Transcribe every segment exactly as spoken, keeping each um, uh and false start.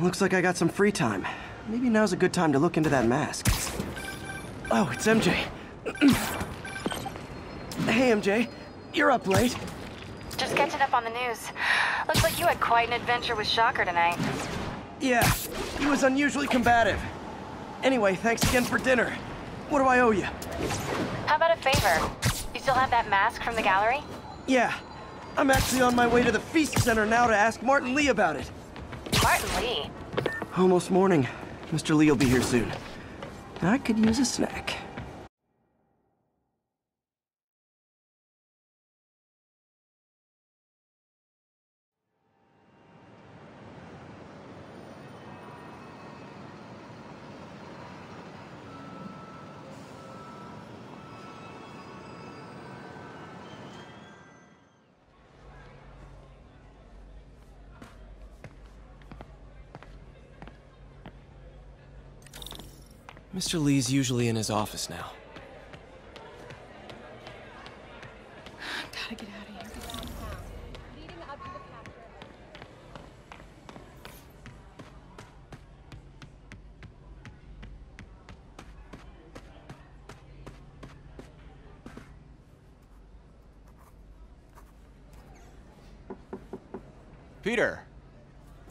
Looks like I got some free time. Maybe now's a good time to look into that mask. Oh, it's M J. Hey, M J. You're up late. Just catching up on the news. Looks like you had quite an adventure with Shocker tonight. Yeah, he was unusually combative. Anyway, thanks again for dinner. What do I owe you? How about a favor? You still have that mask from the gallery? Yeah. I'm actually on my way to the Feast Center now to ask Martin Li about it. Martin Li? Almost morning. Mister Li will be here soon. I could use a snack. Mister Li's usually in his office now. Gotta get out of here. Peter.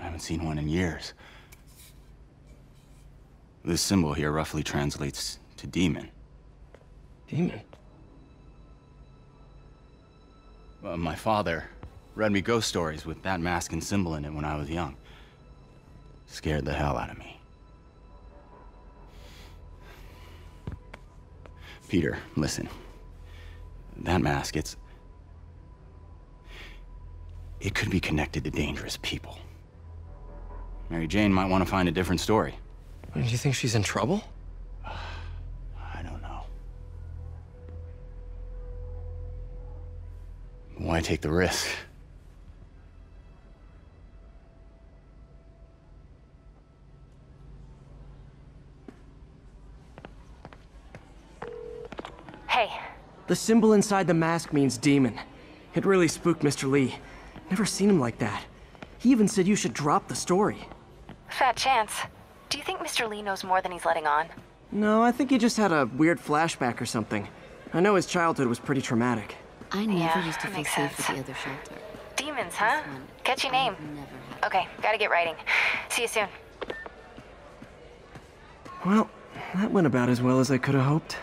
I haven't seen one in years. This symbol here roughly translates to demon. Demon? Well, my father read me ghost stories with that mask and symbol in it when I was young. Scared the hell out of me. Peter, listen. That mask, it's... it could be connected to dangerous people. Mary Jane might want to find a different story. Do you think she's in trouble? I don't know. Why take the risk? Hey. The symbol inside the mask means demon. It really spooked Mister Li. Never seen him like that. He even said you should drop the story. Fat chance. Do you think Mister Li knows more than he's letting on? No, I think he just had a weird flashback or something. I know his childhood was pretty traumatic. I never yeah, used to feel safe at the other shelter. Demons, huh? Catchy name. Okay, gotta get writing. See you soon. Well, that went about as well as I could have hoped.